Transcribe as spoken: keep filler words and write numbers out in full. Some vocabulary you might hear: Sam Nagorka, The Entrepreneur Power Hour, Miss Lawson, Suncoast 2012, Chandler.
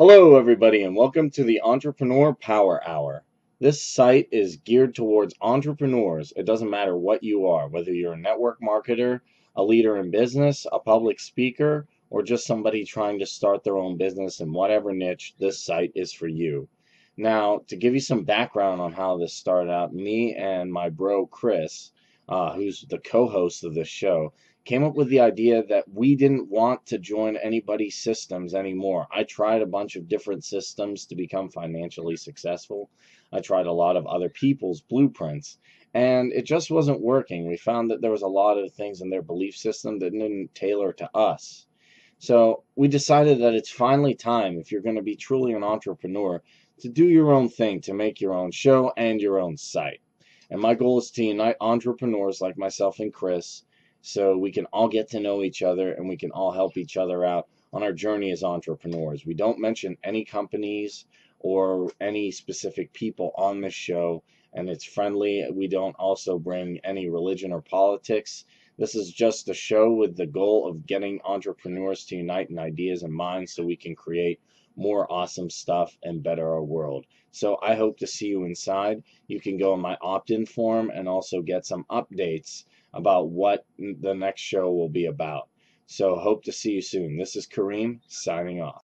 Hello everybody and welcome to the Entrepreneur Power Hour. This site is geared towards entrepreneurs. It doesn't matter what you are, whether you're a network marketer, a leader in business, a public speaker, or just somebody trying to start their own business in whatever niche, this site is for you. Now, to give you some background on how this started out, me and my bro Chris, uh, who's the co-host of this show, came up with the idea that we didn't want to join anybody's systems anymore. I tried a bunch of different systems to become financially successful. I tried a lot of other people's blueprints, and it just wasn't working. We found that there was a lot of things in their belief system that didn't tailor to us. So we decided that it's finally time, if you're going to be truly an entrepreneur, to do your own thing, to make your own show and your own site. And my goal is to unite entrepreneurs like myself and Chris, so we can all get to know each other and we can all help each other out on our journey as entrepreneurs. We don't mention any companies or any specific people on this show, and it's friendly. We don't also bring any religion or politics. This is just a show with the goal of getting entrepreneurs to unite in ideas and minds so we can create more awesome stuff and better our world. So I hope to see you inside. You can go on my opt-in form and also get some updates about what the next show will be about. So hope to see you soon. This is Kareem signing off.